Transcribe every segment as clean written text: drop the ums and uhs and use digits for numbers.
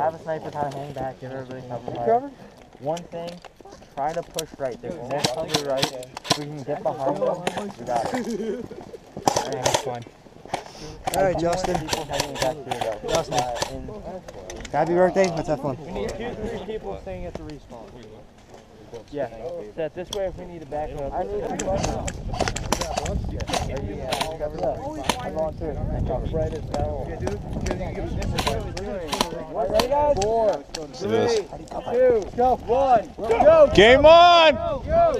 Have a sniper kind of hang back, give everybody cover. One thing, try to push right. There's no cover right. If we can get behind them, we got it. Alright, Justin. Justin. Happy birthday. Let's have fun. We need 2-3 people staying at the respawn. Yeah. Set this way if we need to back up. I need to go. Game on! Go!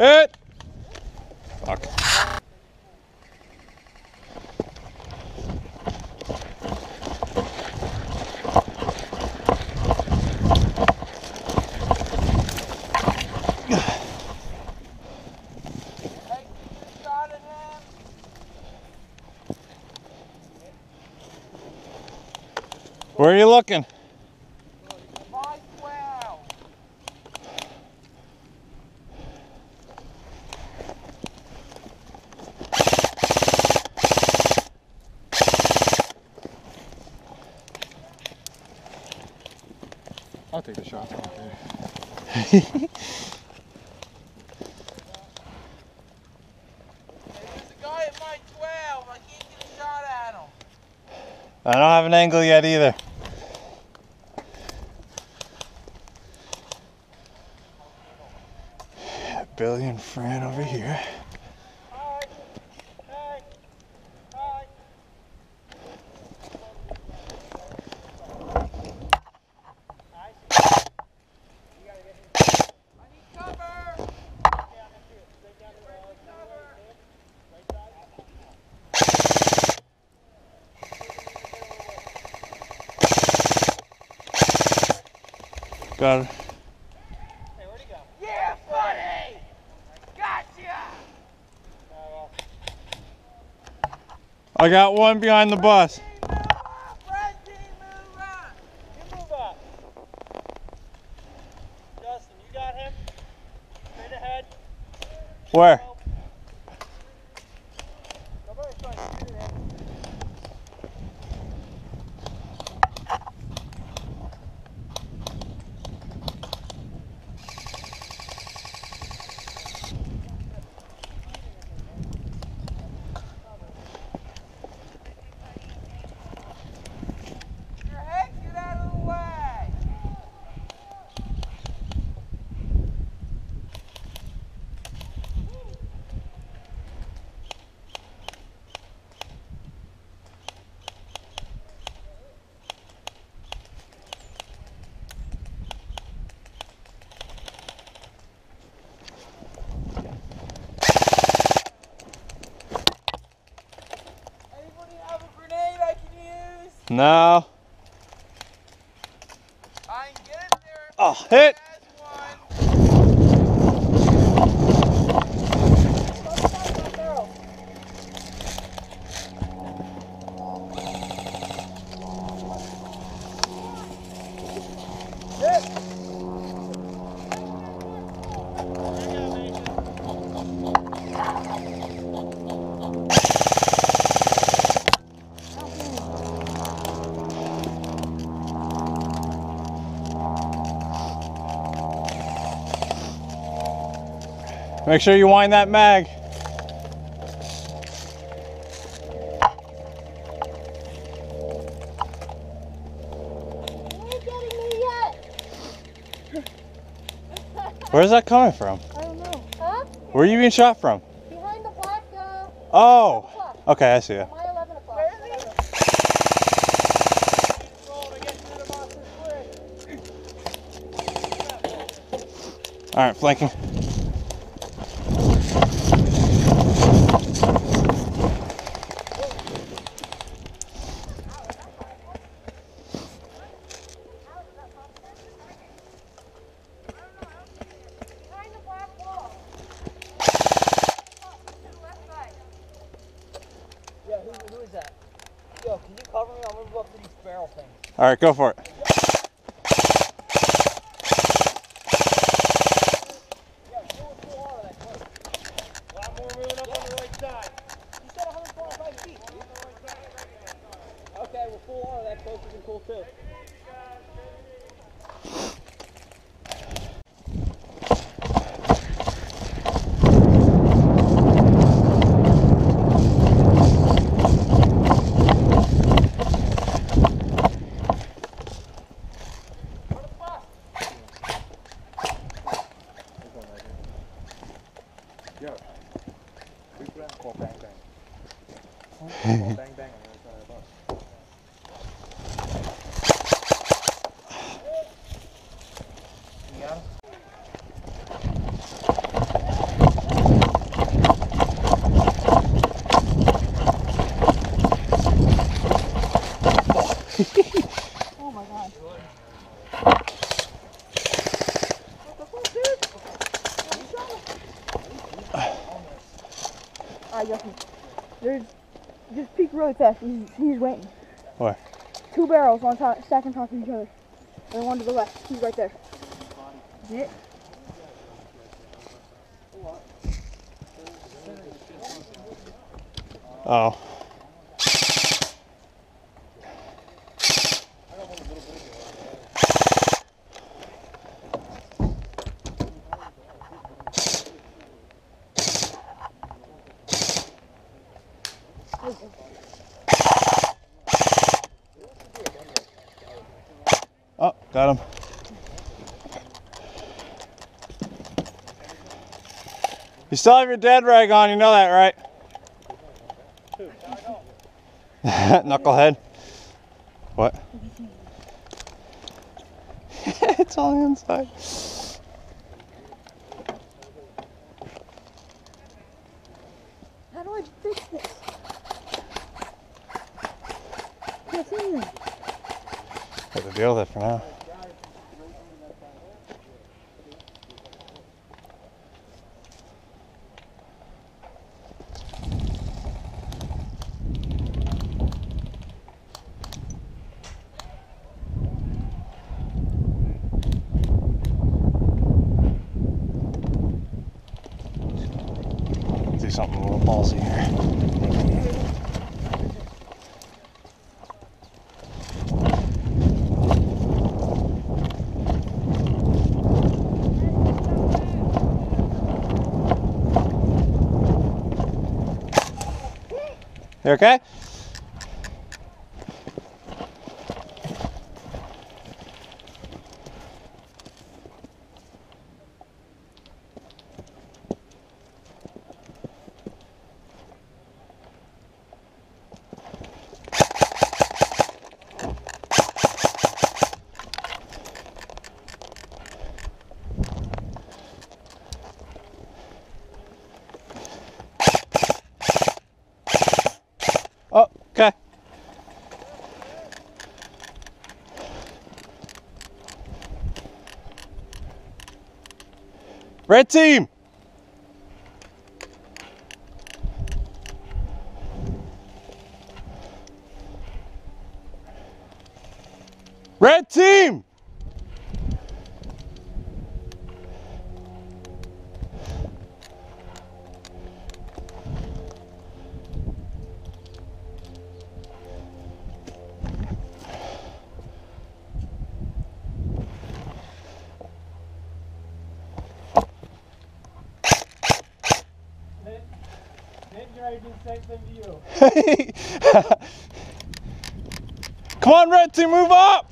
It! Fuck. Where are you looking? I'll take the shot. Okay. There's a guy at my 12. I can't get a shot at him. I don't have an angle yet either. Billy and Fran over here. Got it. Hey, where'd he go? Yeah, buddy! Gotcha! I got one behind the bus. Red team, move up! You move up. Justin, you got him? Straight ahead. Where? No. I can get it there. Oh, hit. Make sure you wind that mag. You ain't getting me yet. Where's that coming from? I don't know. Huh? Where are you being shot from? Behind the black. Oh. Okay, I see it. All right, flanking. All right, go for it. Oh my god. What the fuck, dude? Alright, Justin. There's just peek really fast. He's waiting. What? Two barrels on top, stacked on top of each other. And one to the left. He's right there. Get it? Oh. Oh, got him. You still have your dead rag on, you know that, right? Knucklehead. What? It's all inside. How do I fix this? Can't see anything. Have to deal with it for now. Something a little ballsy here. You okay? Red team! Red team! Come on, Red Team, move up!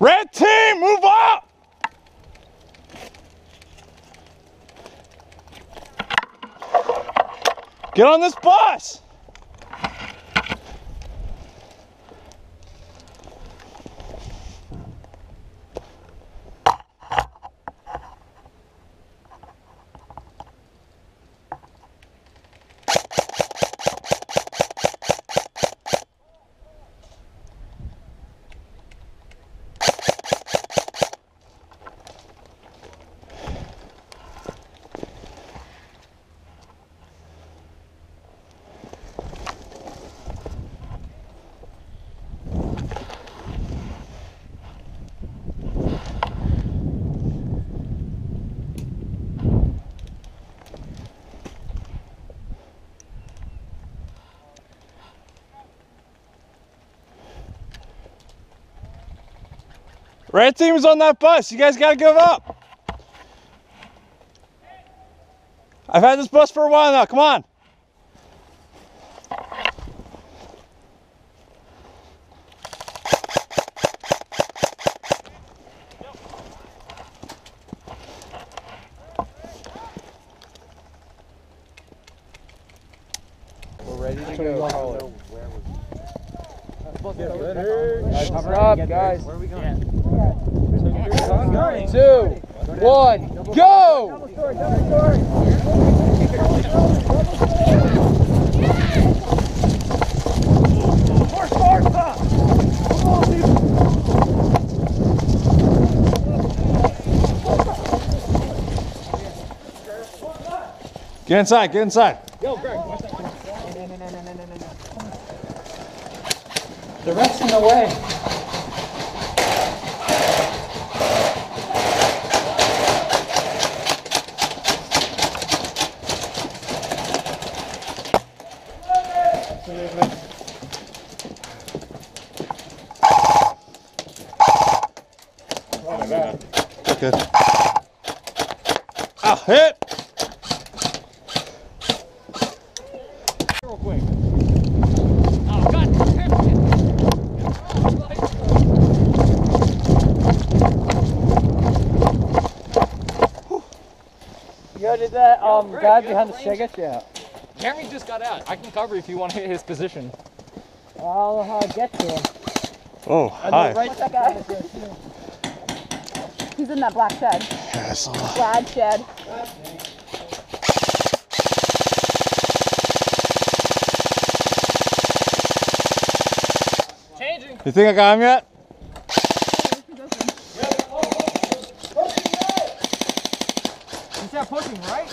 Red team, move up! Get on this bus! Red team is on that bus. You guys gotta give up. I've had this bus for a while now. Come on. We're ready to go. Cover up, guys. Where are we going? 3, 2, 1, go! Get inside, get inside. Yo, Greg. The rest in the way. Good. Ah, hit! Real quick. Oh, God damn it! You did that guy behind the Sega? Yeah. Jeremy just got out. I can cover if you want to hit his position. I'll get to him. Oh, hi. Right that guy. He's in that black shed. Yeah, I saw that. Glad shed. Changing. You think I got him yet? He's not pushing, right?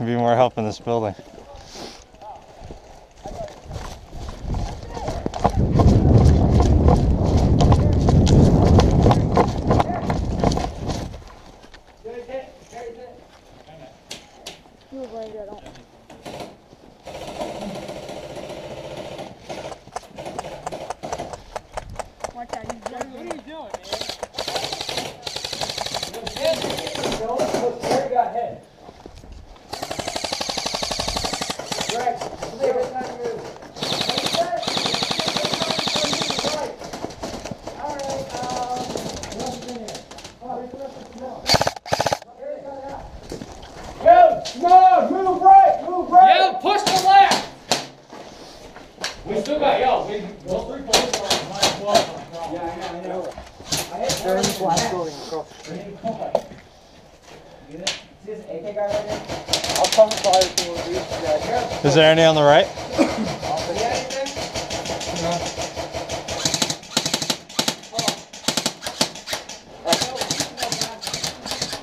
Be more help in this building. Is there any on the right?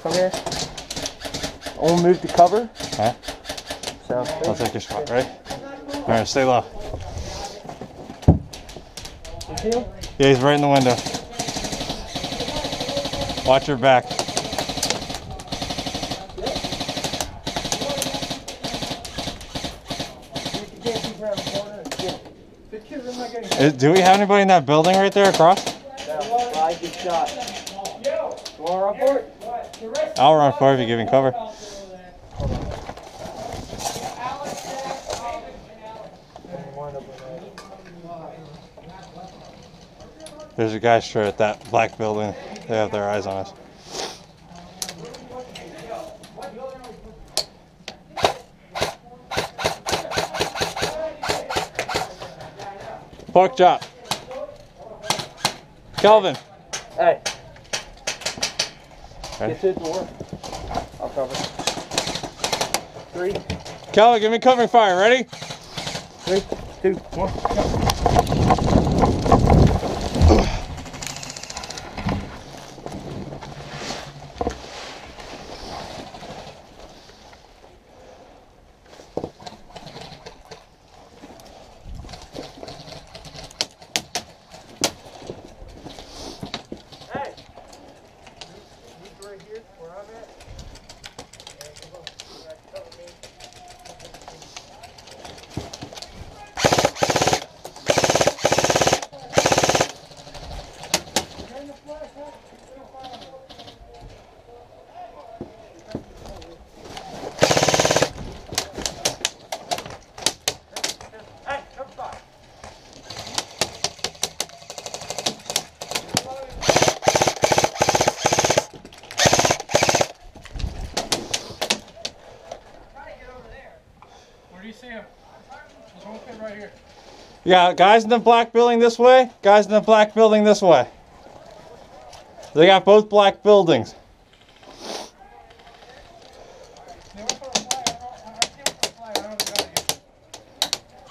Come here. Only move to cover. Alright. I'll take your spot, right? Alright, stay low. Yeah, he's right in the window. Watch your back. Do we have anybody in that building right there across? No, I get shot. Yo! You want to report? What? I'll run for if you give me cover. There's a guy straight at that black building. They have their eyes on us. Porkchop. Kelvin. Hey. Get to the door. I'll cover. Three. Kelvin, give me covering fire. Ready? 3, 2, 1. Yeah, guys in the black building this way, guys in the black building this way. They got both black buildings.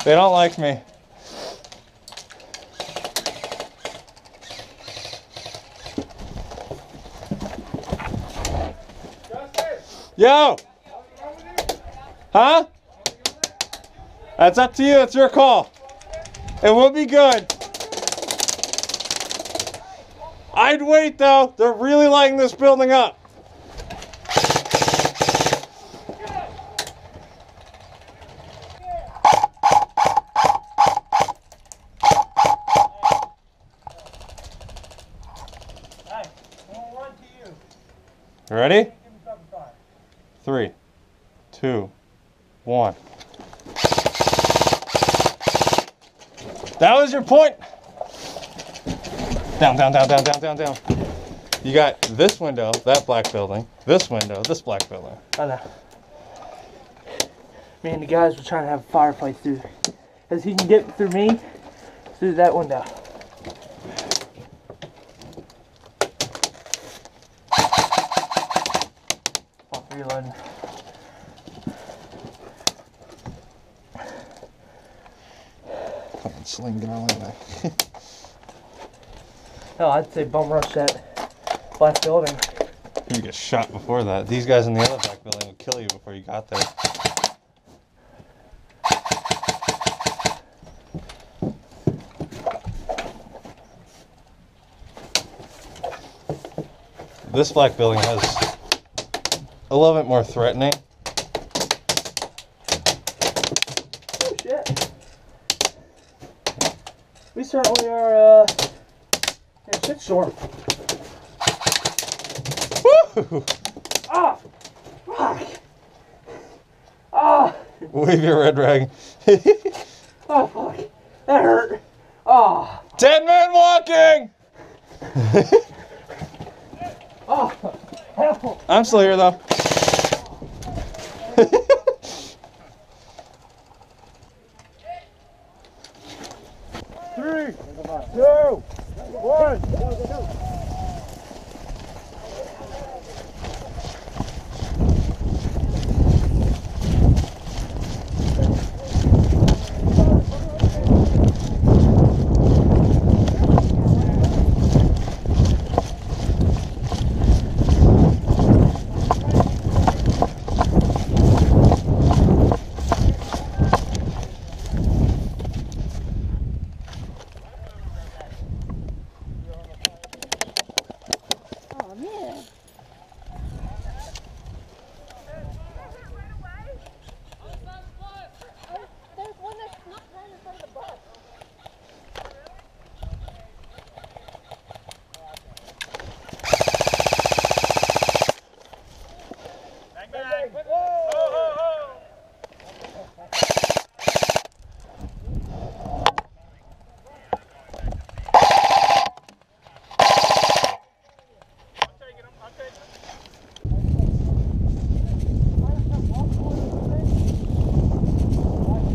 They don't like me. Yo! Huh? That's up to you, it's your call. It will be good. I'd wait though. They're really lighting this building up. Hey, 1-1 to you. Ready? 3, 2, 1. That was your point. Down, down, down, down, down, down, down. You got this window, that black building, this window, this black building. I know. Me and the guys were trying to have a firefight through. As he can get through me, through that window. I'm reloading. Fucking sling, get all the way back. No, I'd say bum rush that black building. You get shot before that. These guys in the other black building would kill you before you got there. This black building has a little bit more threatening. Oh shit. We certainly are shit short. Woo! Ah! Fuck! Ah! Wave your red rag. Oh, fuck. That hurt. Ah! Oh. 10 men walking! Oh, hell. I'm still here, though.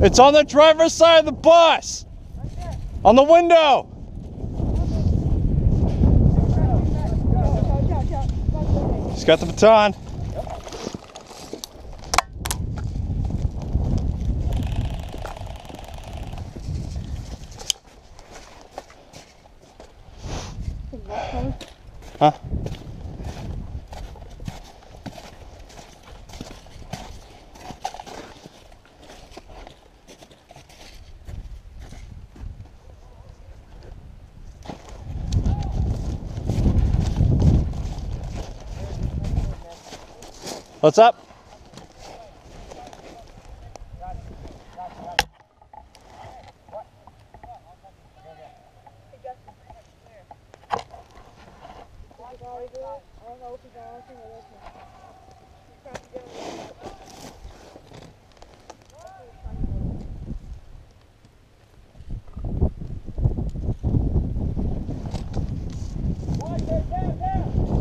It's on the driver's side of the bus! Right there. On the window! He's got the baton. Huh? What's up?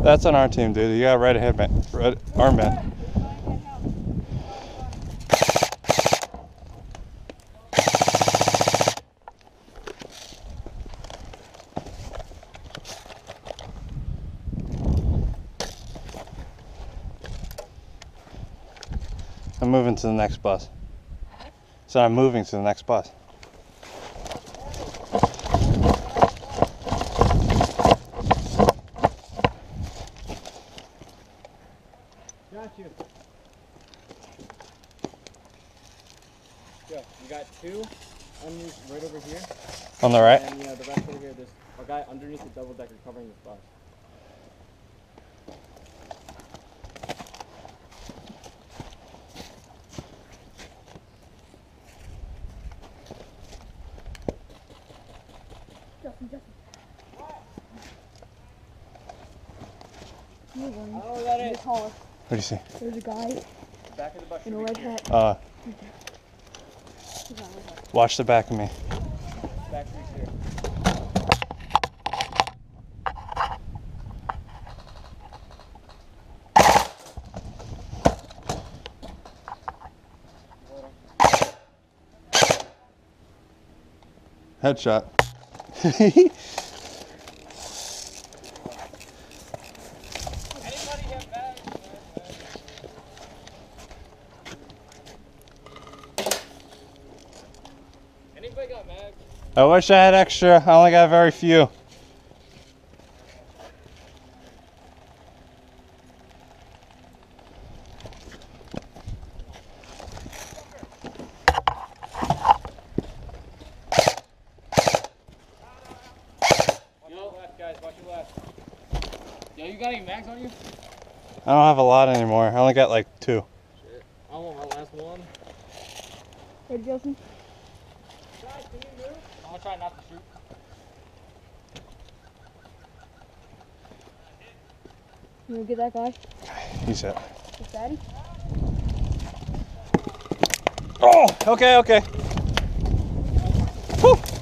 That's on our team, dude. You got a red headband, red armband. I'm moving to the next bus. So I'm moving to the next bus. Got you. Go. You got two unused right over here. On the right? And the rest over here, there's a guy underneath the double decker covering this bus. Oh, that is. What do you see? There's a guy in the back of the bus in a red hat. Watch the back of me. Back tree's here. Headshot. Anybody have bags? Anybody got bags? I wish I had extra. I only got very few. Yo, you got any mags on you? I don't have a lot anymore. I only got like two. Shit. I want my last one. Hey, Justin. Guys, can you move? I'm gonna try not to shoot. You wanna get that guy? He's up. He's daddy? Oh, okay. Woo!